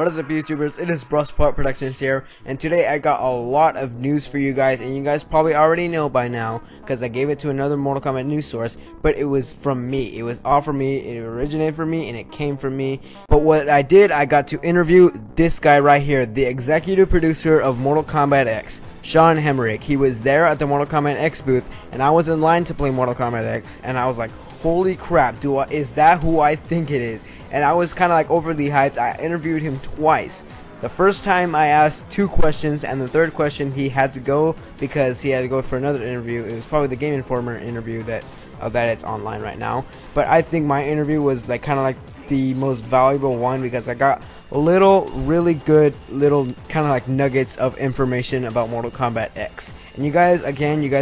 What is up, YouTubers? It is BruskPoet Productions here, and today I got a lot of news for you guys, and you guys probably already know by now because I gave it to another Mortal Kombat news source, but it was from me. It was all from me. It originated from me, and it came from me. But what I did, I got to interview this guy right here, the executive producer of Mortal Kombat X, Sean Hemrick. He was there at the Mortal Kombat X booth, and I was in line to play Mortal Kombat X, and I was like, holy crap, is that who I think it is? And I was kind of like overly hyped. I interviewed him twice. The first time I asked 2 questions, and the third question he had to go because he had to go for another interview. It was probably the Game Informer interview that it's online right now. But I think my interview was like kind of like the most valuable one because I got really good little kind of like nuggets of information about Mortal Kombat X. And you guys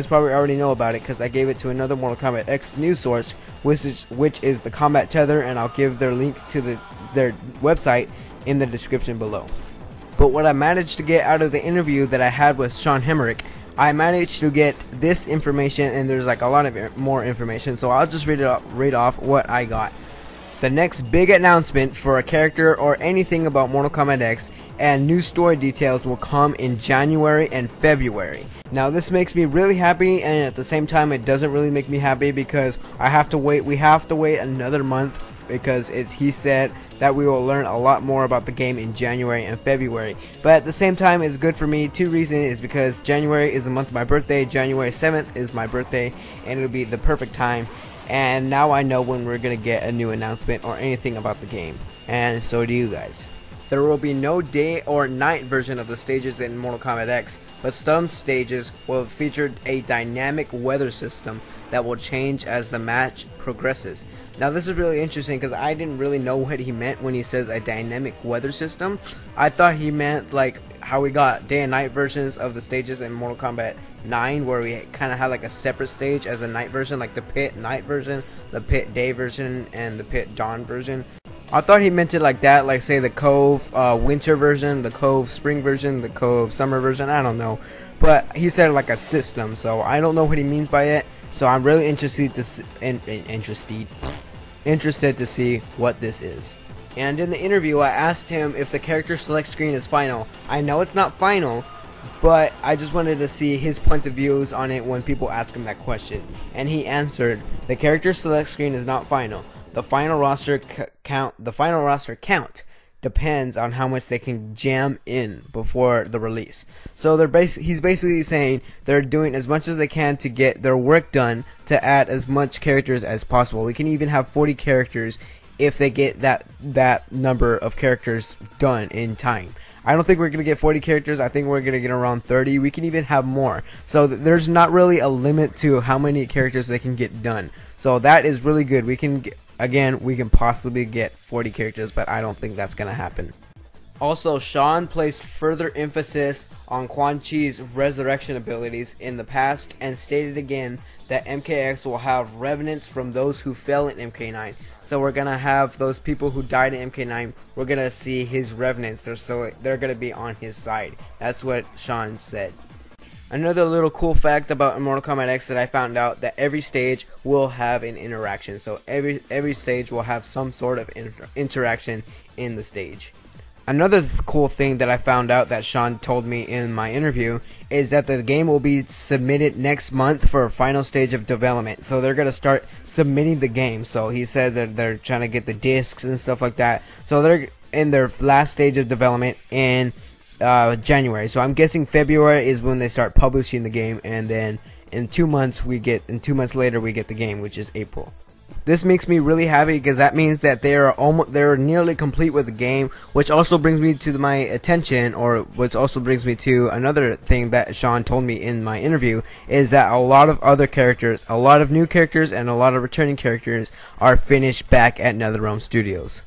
probably already know about it because I gave it to another Mortal Kombat X news source, which is the Combat Tether, and I'll give their link to their website in the description below. But what I managed to get out of the interview that I had with Sean Hemrick, I managed to get this information, and there's like a lot of more information, so I'll just read off what I got. The next big announcement for a character or anything about Mortal Kombat X and new story details will come in January and February. Now this makes me really happy, and at the same time it doesn't really make me happy because I have to wait. We have to wait another month because he said that we will learn a lot more about the game in January and February. But at the same time it's good for me. 2 reasons is because January is the month of my birthday. January 7th is my birthday, and it'll be the perfect time. And now I know when we're gonna get a new announcement or anything about the game, and so do you guys. There will be no day or night version of the stages in Mortal Kombat X, but some stages will feature a dynamic weather system that will change as the match progresses. Now this is really interesting because I didn't really know what he meant when he says a dynamic weather system. I thought he meant like how we got day and night versions of the stages in Mortal Kombat 9, where we kind of had like a separate stage as a night version, like the pit night version, the pit day version, and the pit dawn version. I thought he meant it like that, like say the Cove winter version, the Cove spring version, the Cove summer version, I don't know. But he said like a system, so I don't know what he means by it. So I'm really interested to see what this is. And in the interview I asked him if the character select screen is final. I know it's not final, but I just wanted to see his points of views on it when people ask him that question. And he answered, the character select screen is not final. The final roster count depends on how much they can jam in before the release. So he's basically saying they're doing as much as they can to get their work done to add as much characters as possible. We can even have 40 characters if they get that number of characters done in time. I don't think we're going to get 40 characters. I think we're going to get around 30. We can even have more. So there's not really a limit to how many characters they can get done. So that is really good. We can possibly get 40 characters, but I don't think that's going to happen. Also, Sean placed further emphasis on Quan Chi's resurrection abilities in the past and stated again that MKX will have revenants from those who fell in MK9. So we're going to have those people who died in MK9, we're going to see his revenants, they're going to be on his side. That's what Sean said. Another little cool fact about Mortal Kombat X that I found out, that every stage will have an interaction. So every stage will have some sort of interaction in the stage. Another cool thing that I found out that Sean told me in my interview is that the game will be submitted next month for a final stage of development. So they're going to start submitting the game. So he said that they're trying to get the discs and stuff like that. So they're in their last stage of development in January. So I'm guessing February is when they start publishing the game, and then in two months later we get the game, which is April. This makes me really happy because that means that they're nearly complete with the game, which also brings me to my attention, or which also brings me to another thing that Sean told me in my interview, is that a lot of other characters, a lot of new characters, and a lot of returning characters are finished back at NetherRealm Studios.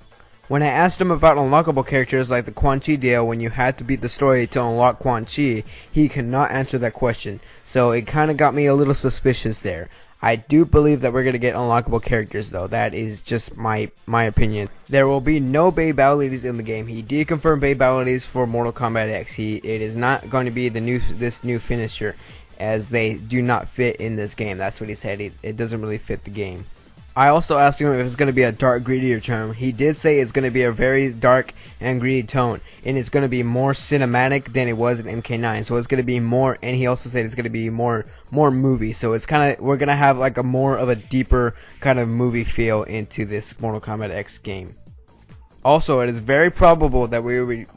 When I asked him about unlockable characters like the Quan Chi deal, when you had to beat the story to unlock Quan Chi, he could not answer that question. So it kind of got me a little suspicious there. I do believe that we're going to get unlockable characters though. That is just my opinion. There will be no babalities in the game. He did confirm babalities for Mortal Kombat X. It is not going to be this new finisher, as they do not fit in this game. That's what he said. It doesn't really fit the game. I also asked him if it's going to be a dark, greedier tone. He did say it's going to be a very dark and greedy tone, and it's going to be more cinematic than it was in MK9. So it's going to be more, and he also said it's going to be more movie. So it's kind of, we're going to have like a more of a deeper kind of movie feel into this Mortal Kombat X game. Also, it is very probable that we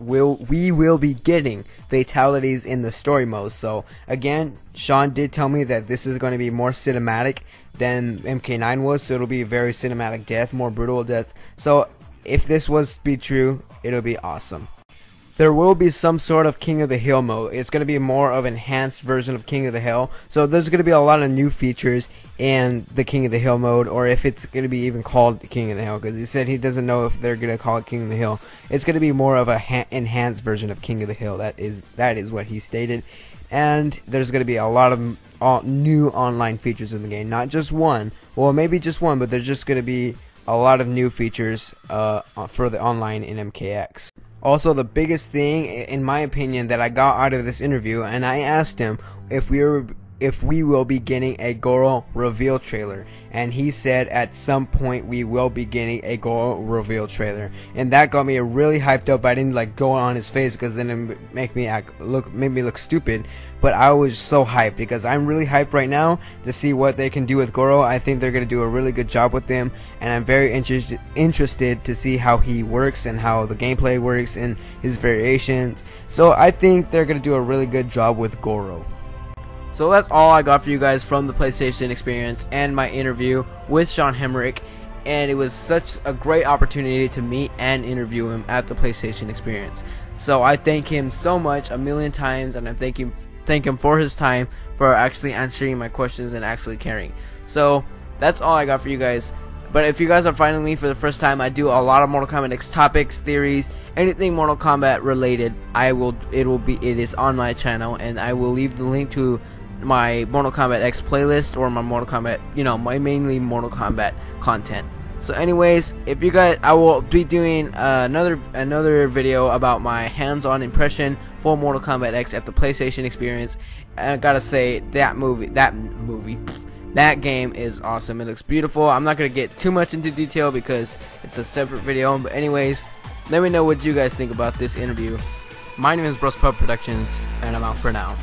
will be getting fatalities in the story mode. So again, Sean did tell me that this is going to be more cinematic than MK9 was, so it'll be a very cinematic death, more brutal death. So if this was to be true, it'll be awesome. There will be some sort of King of the Hill mode. It's going to be more of an enhanced version of King of the Hill. So there's going to be a lot of new features in the King of the Hill mode, or if it's going to be even called King of the Hill, because he said he doesn't know if they're going to call it King of the Hill. It's going to be more of an enhanced version of King of the Hill. That is what he stated. And there's going to be a lot of new online features in the game. Not just one. Well, maybe just one, but there's just going to be a lot of new features for the online in MKX. Also, the biggest thing, in my opinion, that I got out of this interview, and I asked him if we will be getting a Goro reveal trailer, and he said at some point we will be getting a Goro reveal trailer, and that got me really hyped up. I didn't like go on his face because then it made me look stupid, but I was so hyped because I'm really hyped right now to see what they can do with Goro. I think they're gonna do a really good job with him, and I'm very interested to see how he works and how the gameplay works and his variations. So I think they're gonna do a really good job with Goro. So that's all I got for you guys from the PlayStation Experience and my interview with Sean Hemrick, and it was such a great opportunity to meet and interview him at the PlayStation Experience. So I thank him so much a million times, and I thank him for his time, for actually answering my questions and actually caring. So that's all I got for you guys. But if you guys are finding me for the first time, I do a lot of Mortal Kombat X topics, theories, anything Mortal Kombat related. It is on my channel, and I will leave the link to my Mortal Kombat X playlist, or my Mortal Kombat, my mainly Mortal Kombat content. So anyways, if you guys, I will be doing another video about my hands-on impression for Mortal Kombat X at the PlayStation Experience. And I gotta say, that game is awesome. It looks beautiful. I'm not gonna get too much into detail because it's a separate video. But anyways, let me know what you guys think about this interview. My name is BruskPoet Productions, and I'm out for now.